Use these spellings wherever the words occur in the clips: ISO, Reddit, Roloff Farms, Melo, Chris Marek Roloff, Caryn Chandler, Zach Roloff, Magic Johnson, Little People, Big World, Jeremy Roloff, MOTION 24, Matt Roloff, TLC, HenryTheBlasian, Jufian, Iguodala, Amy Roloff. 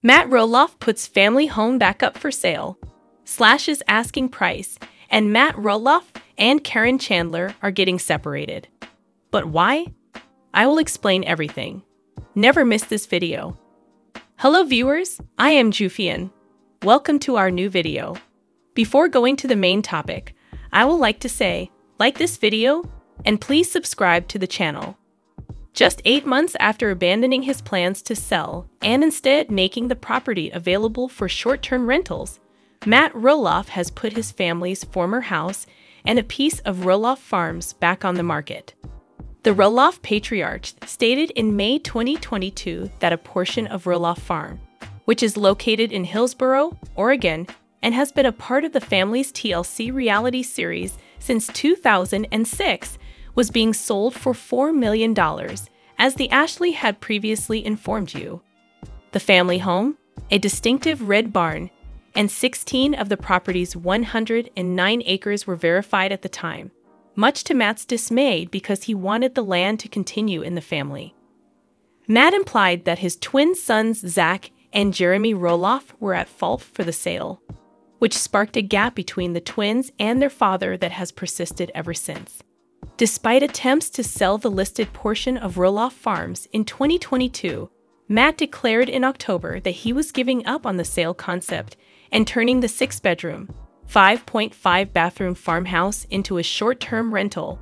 Matt Roloff puts family home back up for sale, slashes asking price, and Matt Roloff and Caryn Chandler are getting separated. But why? I will explain everything. Never miss this video. Hello viewers, I am Jufian. Welcome to our new video. Before going to the main topic, I would like to say, like this video, and please subscribe to the channel. Just 8 months after abandoning his plans to sell and instead making the property available for short-term rentals, Matt Roloff has put his family's former house and a piece of Roloff Farms back on the market. The Roloff patriarch stated in May 2022 that a portion of Roloff Farm, which is located in Hillsboro, Oregon, and has been a part of the family's TLC reality series since 2006, was being sold for $4 million, as the Ashley had previously informed you. The family home, a distinctive red barn, and 16 of the property's 109 acres were verified at the time, much to Matt's dismay because he wanted the land to continue in the family. Matt implied that his twin sons Zach and Jeremy Roloff were at fault for the sale, which sparked a gap between the twins and their father that has persisted ever since. Despite attempts to sell the listed portion of Roloff Farms in 2022, Matt declared in October that he was giving up on the sale concept and turning the 6-bedroom, 5.5-bathroom farmhouse into a short-term rental,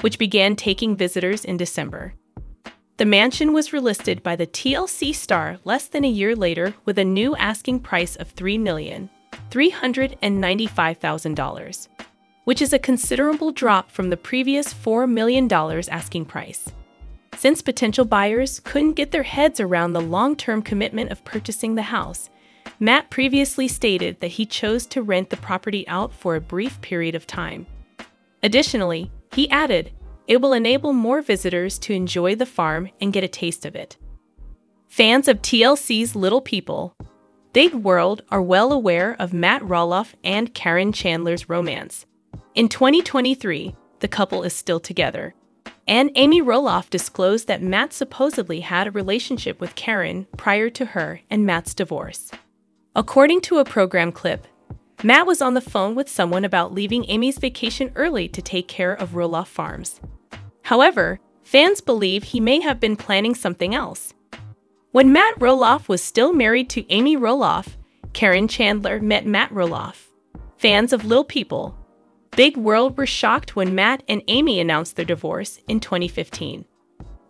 which began taking visitors in December. The mansion was relisted by the TLC star less than a year later with a new asking price of $3,395,000, which is a considerable drop from the previous $4 million asking price. Since potential buyers couldn't get their heads around the long-term commitment of purchasing the house, Matt previously stated that he chose to rent the property out for a brief period of time. Additionally, he added, "It will enable more visitors to enjoy the farm and get a taste of it." Fans of TLC's Little People, Big World are well aware of Matt Roloff and Caryn Chandler's romance. In 2023, the couple is still together, and Amy Roloff disclosed that Matt supposedly had a relationship with Caryn prior to her and Matt's divorce. According to a program clip, Matt was on the phone with someone about leaving Amy's vacation early to take care of Roloff Farms. However, fans believe he may have been planning something else. When Matt Roloff was still married to Amy Roloff, Caryn Chandler met Matt Roloff. Fans of Little People, Big World were shocked when Matt and Amy announced their divorce in 2015.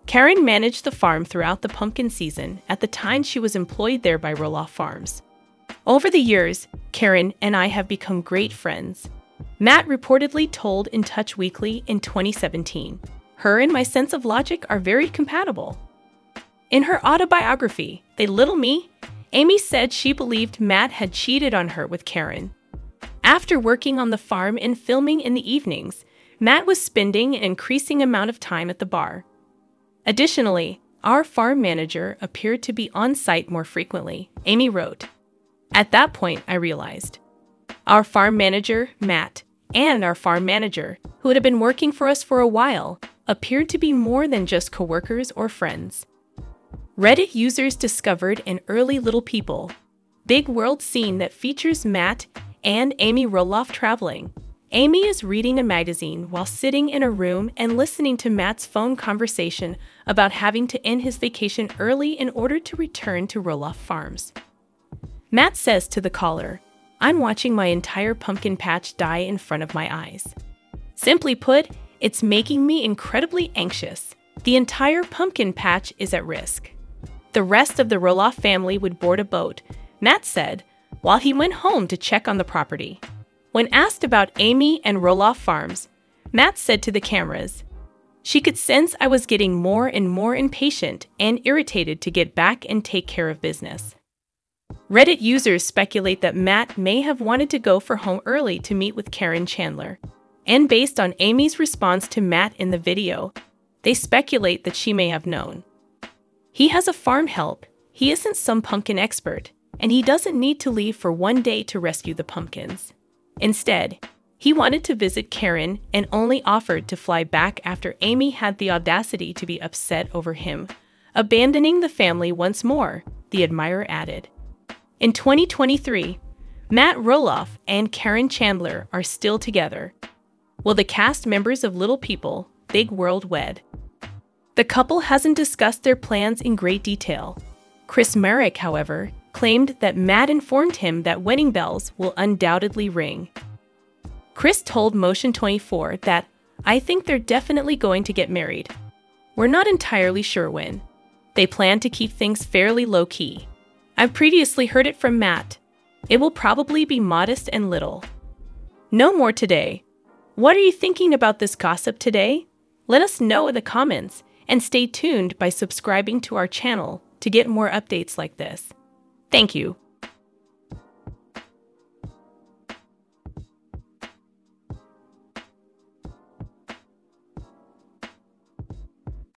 Caryn managed the farm throughout the pumpkin season at the time she was employed there by Roloff Farms. Over the years, Caryn and I have become great friends, Matt reportedly told In Touch Weekly in 2017. Her and my sense of logic are very compatible. In her autobiography, They Little Me, Amy said she believed Matt had cheated on her with Caryn. After working on the farm and filming in the evenings, Matt was spending an increasing amount of time at the bar. Additionally, our farm manager appeared to be on site more frequently, Amy wrote. At that point, I realized. Our farm manager, Matt, and our farm manager, who had been working for us for a while, appeared to be more than just coworkers or friends. Reddit users discovered an early Little People, Big World scene that features Matt and Amy Roloff traveling. Amy is reading a magazine while sitting in a room and listening to Matt's phone conversation about having to end his vacation early in order to return to Roloff Farms. Matt says to the caller, "I'm watching my entire pumpkin patch die in front of my eyes. Simply put, it's making me incredibly anxious. The entire pumpkin patch is at risk." The rest of the Roloff family would board a boat, Matt said, while he went home to check on the property. When asked about Amy and Roloff Farms, Matt said to the cameras, "She could sense I was getting more and more impatient and irritated to get back and take care of business." Reddit users speculate that Matt may have wanted to go for home early to meet with Caryn Chandler. And based on Amy's response to Matt in the video, they speculate that she may have known. "He has a farm help, he isn't some pumpkin expert, and he doesn't need to leave for one day to rescue the pumpkins. Instead, he wanted to visit Caryn and only offered to fly back after Amy had the audacity to be upset over him, abandoning the family once more," the admirer added. In 2023, Matt Roloff and Caryn Chandler are still together, while the cast members of Little People, Big World wed. The couple hasn't discussed their plans in great detail. Chris Marek, however, claimed that Matt informed him that wedding bells will undoubtedly ring. Chris told Motion 24 that, "I think they're definitely going to get married. We're not entirely sure when. They plan to keep things fairly low-key. I've previously heard it from Matt. It will probably be modest and little. No more today. What are you thinking about this gossip today? Let us know in the comments and stay tuned by subscribing to our channel to get more updates like this. Thank you.